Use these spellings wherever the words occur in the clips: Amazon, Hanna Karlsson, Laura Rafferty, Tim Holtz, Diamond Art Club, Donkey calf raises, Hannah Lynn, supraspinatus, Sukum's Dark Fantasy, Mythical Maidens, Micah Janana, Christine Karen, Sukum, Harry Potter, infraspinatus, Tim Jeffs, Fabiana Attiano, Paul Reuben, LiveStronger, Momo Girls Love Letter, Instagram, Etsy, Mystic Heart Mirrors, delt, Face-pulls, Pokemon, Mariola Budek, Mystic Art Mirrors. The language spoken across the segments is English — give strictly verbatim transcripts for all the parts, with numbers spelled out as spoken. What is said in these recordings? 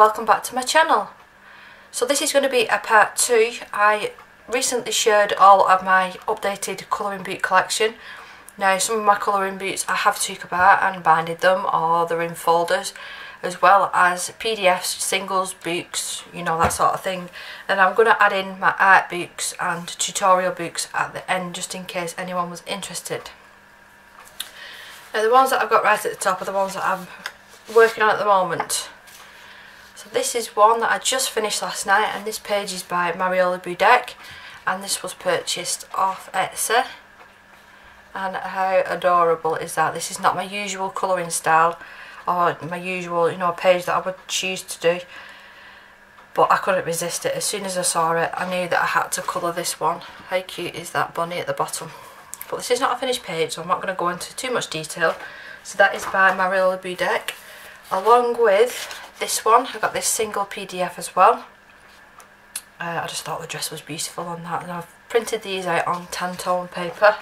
welcome back to my channel. So this is going to be a part two. I recently shared all of my updated colouring book collection. Now some of my colouring books I have took apart and binded them, or they're in folders, as well as P D Fs, singles, books, you know, that sort of thing. And I'm going to add in my art books and tutorial books at the end, just in case anyone was interested. Now the ones that I've got right at the top are the ones that I'm working on at the moment. So this is one that I just finished last night, and this page is by Mariola Budek, and this was purchased off Etsy. And how adorable is that? This is not my usual colouring style, or my usual, you know, page that I would choose to do, but I couldn't resist it. As soon as I saw it, I knew that I had to colour this one. How cute is that bunny at the bottom? But this is not a finished page, so I'm not going to go into too much detail. So that is by Mariola Budek. Along with this one, I got this single P D F as well. Uh, I just thought the dress was beautiful on that, and I've printed these out on tan tone paper.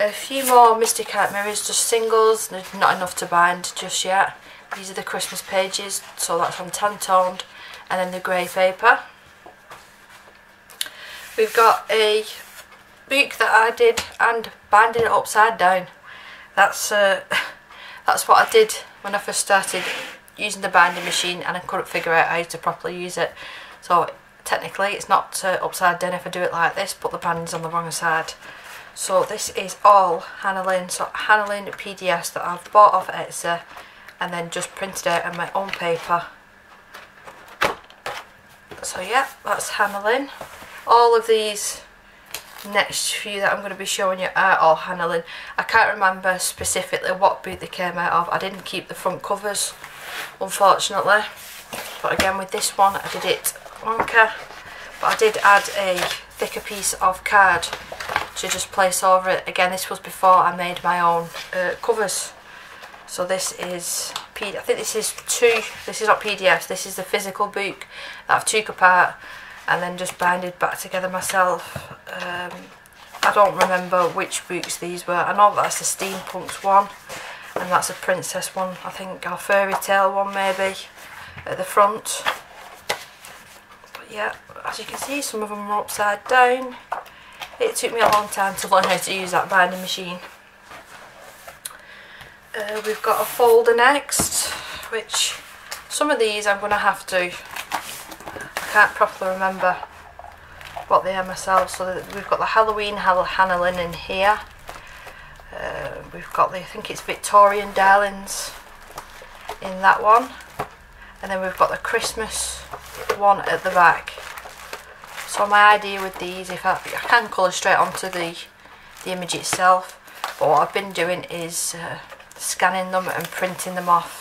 A few more Mystic Art Mirrors, just singles, not enough to bind just yet. These are the Christmas pages, so that's on tan toned, and then the grey paper. We've got a book that I did and binded it upside down. That's uh, that's what I did when I first started using the binding machine, and I couldn't figure out how to properly use it. So technically it's not uh, upside down if I do it like this, but the binding's on the wrong side. So this is all Hanna Karlsson, so Hanna Karlsson P D Fs that I've bought off Etsy and then just printed out on my own paper. So yeah, that's Hanna Karlsson. All of these next few that I'm going to be showing you are all Hanna Karlsson. I can't remember specifically what book they came out of. I didn't keep the front covers, unfortunately. But again, with this one I did it wonka, but I did add a thicker piece of card to just place over it. Again, this was before I made my own uh, covers. So this is, P I think this is two, this is not P D Fs, this is the physical book that I've took apart and then just binded back together myself. Um, I don't remember which books these were. I know that's the Steampunks one, and that's a princess one, I think, or fairy tale one maybe, at the front. But yeah, as you can see, some of them are upside down. It took me a long time to learn how to use that binding machine. Uh, we've got a folder next, which some of these I'm going to have to, I can't properly remember what they are myself. So we've got the Halloween Hanna Karlsson in here. Uh, we've got the, I think it's Victorian Darlings in that one. And then we've got the Christmas one at the back. So my idea with these, if I, I can colour straight onto the, the image itself, but what I've been doing is uh, scanning them and printing them off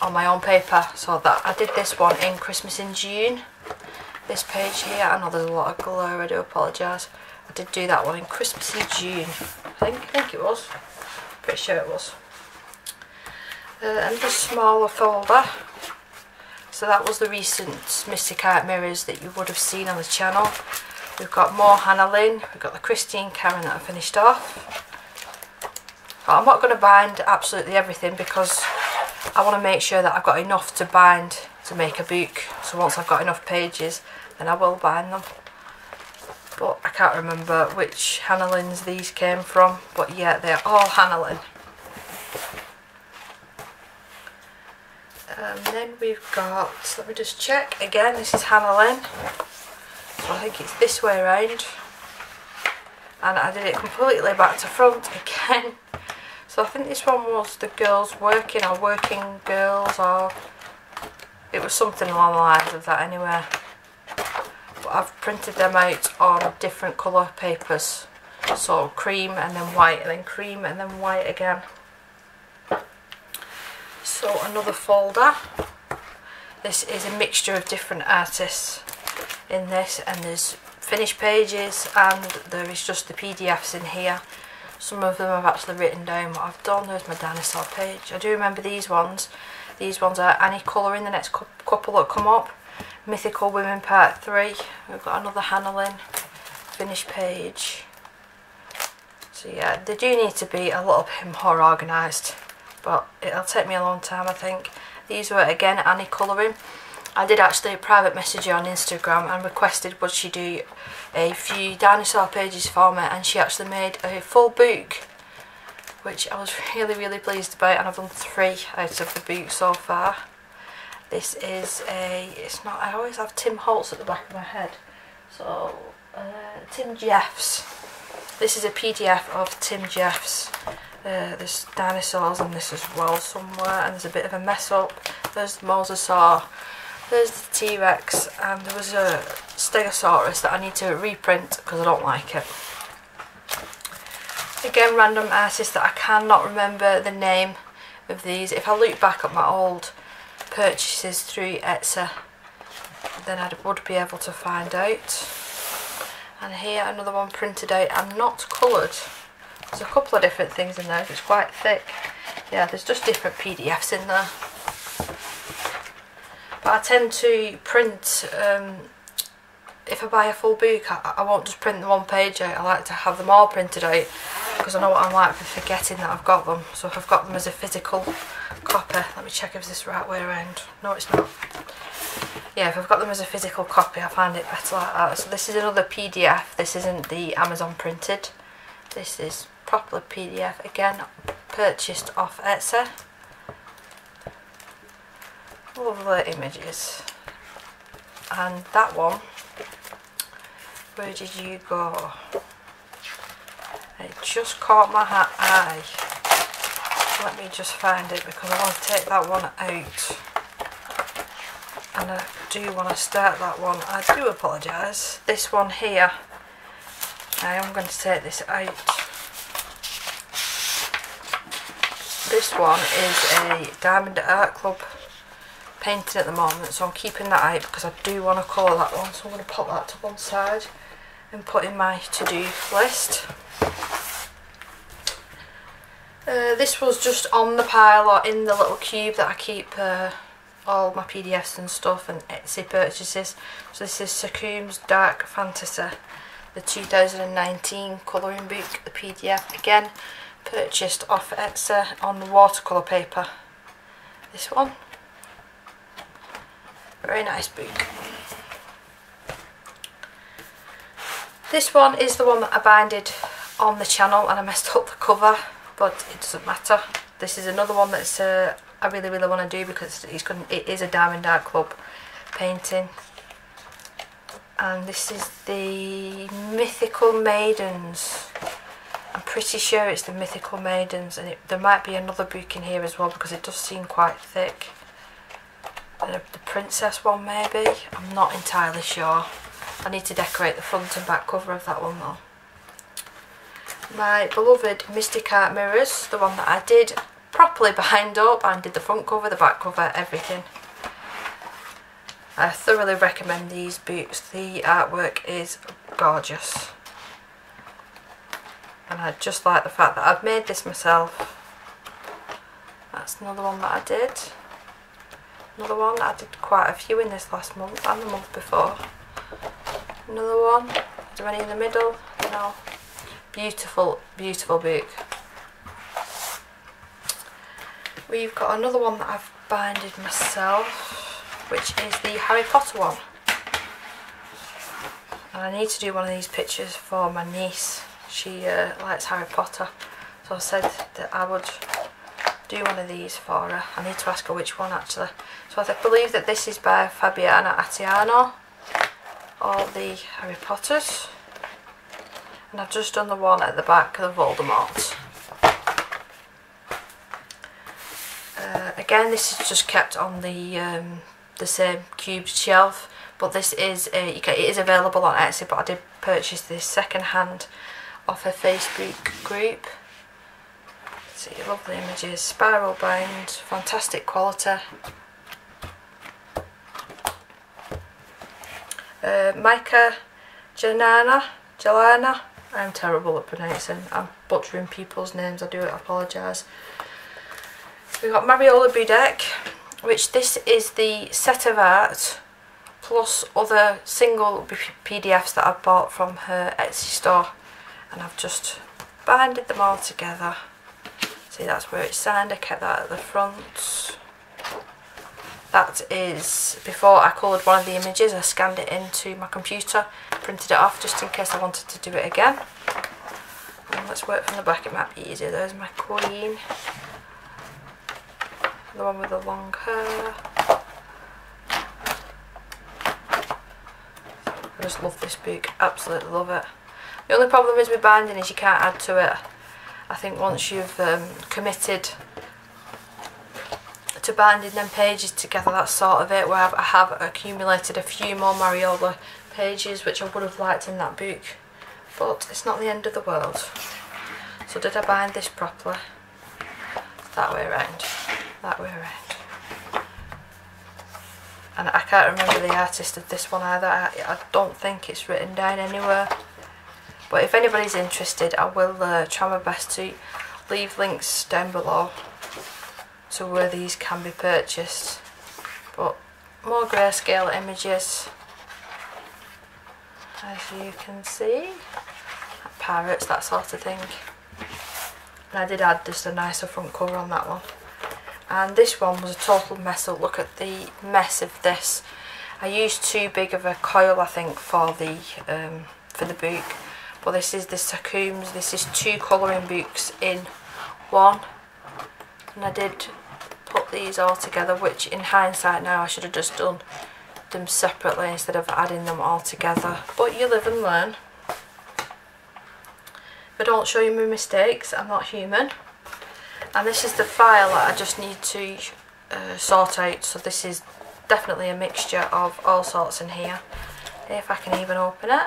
on my own paper. So that I did this one in Christmas in June. This page here, I know there's a lot of glare, I do apologise. I did do that one in Christmas in June, I think, I think it was, pretty sure it was. Uh, and the smaller folder. So that was the recent Mystic Art Mirrors that you would have seen on the channel. We've got more Hanna Karlsson, we've got the Christine Karen that I finished off. But I'm not going to bind absolutely everything because I want to make sure that I've got enough to bind to make a book. So once I've got enough pages, then I will bind them. But I can't remember which Hanna Karlssons these came from, but yeah, they're all Hanna Karlsson. And then we've got, let me just check again, this is Hanna Karlsson. So I think it's this way around. And I did it completely back to front again. So I think this one was the girls working or working girls, or it was something along the lines of that anyway. But I've printed them out on different colour papers. So cream and then white and then cream and then white again. So another folder, this is a mixture of different artists in this, and there's finished pages and there is just the P D Fs in here. Some of them I've actually written down what I've done. There's my dinosaur page. I do remember these ones. These ones are Annie Colouring, the next couple that come up. Mythical Women Part three. We've got another Hanna Karlsson finished page. So yeah, they do need to be a little bit more organised. But it'll take me a long time, I think. These were again Annie colouring. I did actually private message her on Instagram and requested would she do a few dinosaur pages for me, and she actually made a full book, which I was really really pleased about, and I've done three out of the book so far. This is a, it's not, I always have Tim Holtz at the back of my head, so uh, Tim Jeffs. This is a P D F of Tim Jeffs. Uh, there's dinosaurs on this as well somewhere, and there's a bit of a mess up. There's the mosasaur, there's the T-Rex, and there was a stegosaurus that I need to reprint because I don't like it. Again, random artist that I cannot remember the name of these. If I look back at my old purchases through Etsy, then I would be able to find out. And here another one printed out and not coloured. There's a couple of different things in there, it's quite thick. Yeah, there's just different P D Fs in there. But I tend to print, um, if I buy a full book, I, I won't just print the one page out. I like to have them all printed out because I know what I'm like for forgetting that I've got them. So if I've got them as a physical copy, let me check if this is the right way around. No, it's not. Yeah, if I've got them as a physical copy, I find it better like that. So this is another P D F. This isn't the Amazon printed. This is proper P D F, again purchased off Etsy. Lovely images. And that one, where did you go? It just caught my eye. Let me just find it because I want to take that one out. And I do want to start that one. I do apologise. This one here. I am going to take this out. This one is a Diamond Art Club painting at the moment, so I'm keeping that out because I do want to colour that one, so I'm going to pop that to one side and put in my to-do list. Uh, this was just on the pile or in the little cube that I keep uh, all my P D Fs and stuff and Etsy purchases. So this is Sukum's Dark Fantasy, the two thousand nineteen colouring book, the P D F, again purchased off Etsy on the watercolour paper. This one, very nice book. This one is the one that I binded on the channel and I messed up the cover, but it doesn't matter. This is another one that's uh, I really really want to do because it's gonna, it is a Diamond Art Club painting. And this is the Mythical Maidens. I'm pretty sure it's the Mythical Maidens, and it, there might be another book in here as well because it does seem quite thick. The, the princess one maybe, I'm not entirely sure. I need to decorate the front and back cover of that one though. My beloved Mystic Art Mirrors, the one that I did properly bind up and did the front cover, the back cover, everything. I thoroughly recommend these books. The artwork is gorgeous. And I just like the fact that I've made this myself. That's another one that I did. Another one, I did quite a few in this last month and the month before. Another one, is there any in the middle? No. Beautiful, beautiful book. We've got another one that I've binded myself, which is the Harry Potter one. And I need to do one of these pictures for my niece. She uh, likes Harry Potter. So I said that I would do one of these for her. I need to ask her which one actually. So I believe that this is by Fabiana Attiano, all the Harry Potters. And I've just done the one at the back of the Voldemort. Uh, again, this is just kept on the... Um, the same cubed shelf, but this is a, you can, it is available on Etsy, but I did purchase this second hand off a Facebook group. See, lovely images, spiral bound, fantastic quality. Uh, Micah Janana, Jalana, I'm terrible at pronouncing, I'm butchering people's names, I do apologise. We've got Mariola Budek, which this is the set of art plus other single P D Fs that I bought from her Etsy store, and I've just binded them all together. See, that's where it's signed, I kept that at the front. That is, before I coloured one of the images, I scanned it into my computer, printed it off just in case I wanted to do it again. And let's work from the back, it might be easier. There's my queen, the one with the long hair. I just love this book, absolutely love it. The only problem is with binding is you can't add to it. I think once you've um, committed to binding them pages together, that's sort of it, where I've, I have accumulated a few more Mariola pages which I would have liked in that book, but it's not the end of the world. So did I bind this properly? That way around, that way around. And I can't remember the artist of this one either. I, I don't think it's written down anywhere, but if anybody's interested, I will uh, try my best to leave links down below to where these can be purchased. But more grayscale images, as you can see, parrots, that sort of thing. And I did add just a nicer front cover on that one. And this one was a total mess up. Look at the mess of this. I used too big of a coil, I think, for the um, for the book. But this is the Sukum's. This is two colouring books in one. And I did put these all together, which in hindsight now I should have just done them separately instead of adding them all together. But you live and learn. If I don't show you my mistakes, I'm not human. And this is the file that I just need to uh, sort out. So this is definitely a mixture of all sorts in here, if I can even open it.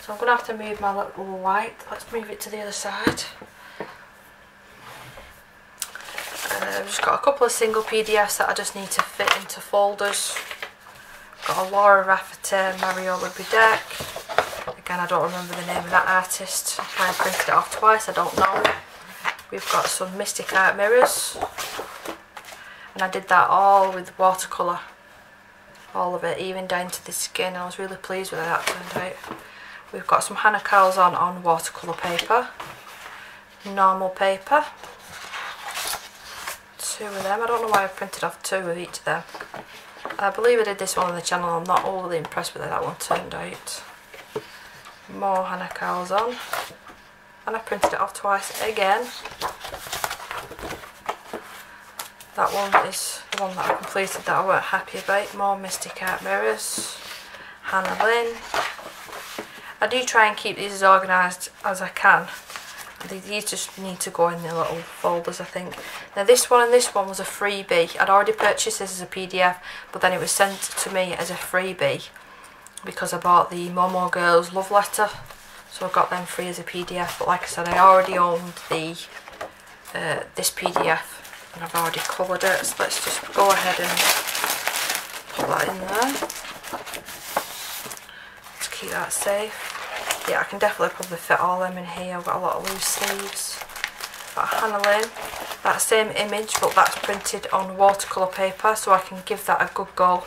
So I'm going to have to move my little light. Let's move it to the other side. I've just got a couple of single P D Fs that I just need to fit into folders. Got a Laura Rafferty, Mariola Budek. Again, I don't remember the name of that artist. I kind of printed it off twice, I don't know. We've got some Mystic Art Mirrors. And I did that all with watercolour. All of it, even down to the skin. I was really pleased with how that turned out. We've got some Hanna Karlsson on watercolour paper. Normal paper. Two of them. I don't know why I printed off two of each of them. I believe I did this one on the channel. I'm not overly impressed with how that one turned out. More Hanna Karlsson, and I printed it off twice again. That one is the one that I completed that I weren't happy about. More Mystic Art Mirrors, Hannah Lynn. I do try and keep these as organised as I can. These just need to go in the little folders, I think. Now this one and this one was a freebie. I'd already purchased this as a P D F, but then it was sent to me as a freebie because I bought the Momo Girls Love Letter, so I got them free as a P D F. But like I said, I already owned the uh, this P D F, and I've already coloured it. So let's just go ahead and put that in there to keep that safe. Yeah, I can definitely probably fit all them in here. I've got a lot of loose sleeves. Got Hannah Lynn, that same image, but that's printed on watercolour paper, so I can give that a good go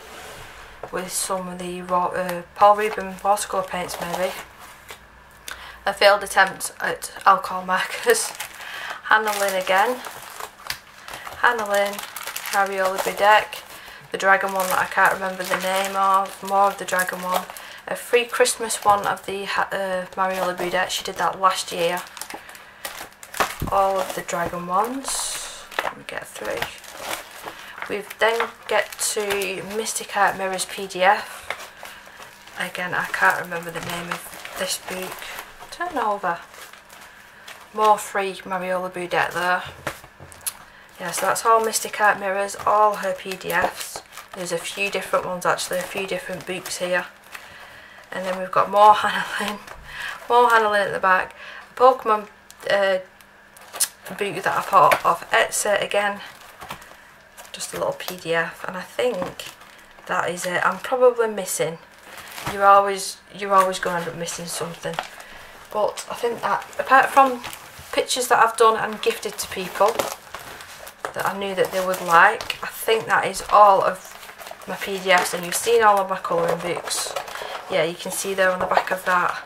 with some of the uh, Paul Reuben watercolour paints, maybe. A failed attempt at alcohol markers. Hannah Lynn again. Hannah Lynn, Mariola Budek, the dragon one that I can't remember the name of, more of the dragon one. A free Christmas one of the uh, Mariola Budek, she did that last year. All of the dragon ones, let me get through. We then get to Mystic Heart Mirrors P D F. Again, I can't remember the name of this book. Turn over. More free Mariola Budek there. Yeah, so that's all Mystic Heart Mirrors, all her P D Fs. There's a few different ones actually, a few different books here. And then we've got more Hanna Lynn, more Hanna Lynn at the back. A Pokemon uh, book that I bought off Etsy again. Just a little P D F, and I think that is it. I'm probably missing. You're always you're always going to end up missing something. But I think that apart from pictures that I've done and gifted to people that I knew that they would like, I think that is all of my P D Fs, and you've seen all of my colouring books. Yeah, you can see there on the back of that,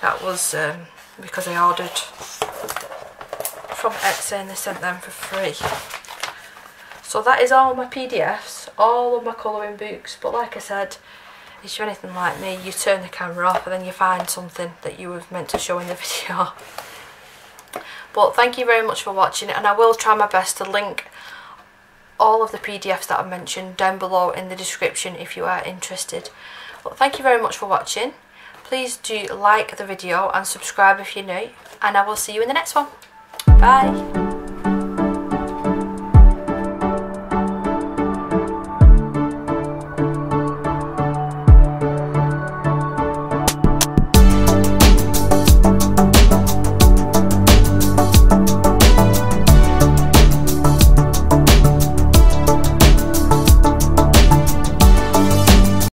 that was um, because I ordered from Etsy and they sent them for free. So that is all my P D Fs, all of my colouring books. But like I said, if you're anything like me, you turn the camera off and then you find something that you were meant to show in the video. But thank you very much for watching, and I will try my best to link all of the P D Fs that I've mentioned down below in the description if you are interested. But thank you very much for watching. Please do like the video and subscribe if you're new, and I will see you in the next one. Bye!